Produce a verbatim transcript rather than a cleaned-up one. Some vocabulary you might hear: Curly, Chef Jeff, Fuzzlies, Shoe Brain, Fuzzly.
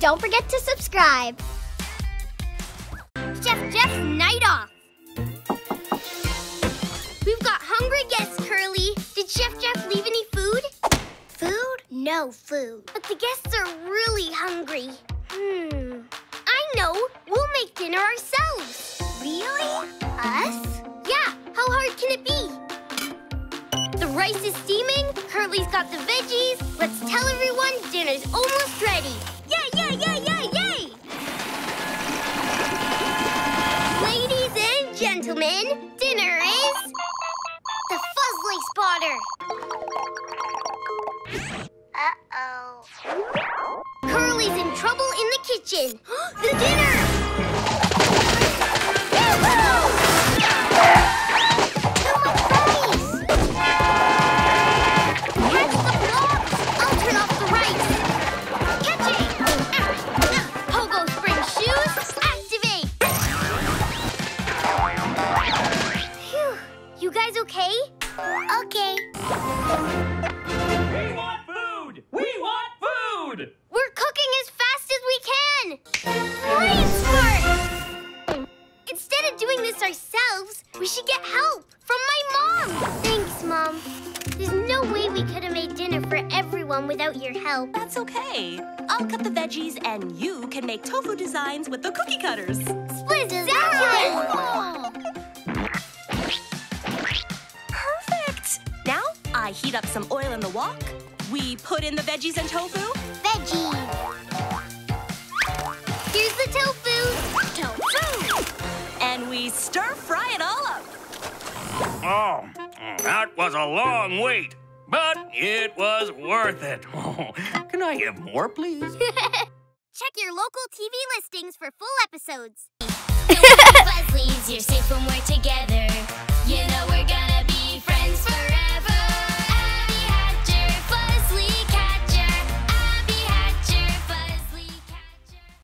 Don't forget to subscribe. Chef Jeff's night off. We've got hungry guests, Curly. Did Chef Jeff leave any food? Food? No food. But the guests are really hungry. Hmm. I know. We'll make dinner ourselves. Really? Us? Yeah. How hard can it be? The rice is steaming. Curly's got the veggies. Let's tell everyone dinner's almost ready. Yay, yay, yay, yay, yay! Ladies and gentlemen, dinner is the Fuzzly Spotter. Uh-oh. Curly's in trouble in the kitchen. The dinner! Okay? Okay. We want food! We want food! We're cooking as fast as we can! Brain smart! Instead of doing this ourselves, we should get help from my mom! Thanks, Mom. There's no way we could have made dinner for everyone without your help. That's okay. I'll cut the veggies and you can make tofu designs with the cookie cutters. Split design! I heat up some oil in the wok. We put in the veggies and tofu. Veggies. Here's the tofu. Tofu. And we stir fry it all up. Oh, that was a long wait, but it was worth it. Oh, can I have more, please? Check your local T V listings for full episodes. Fuzzlies, you're safe when we're together.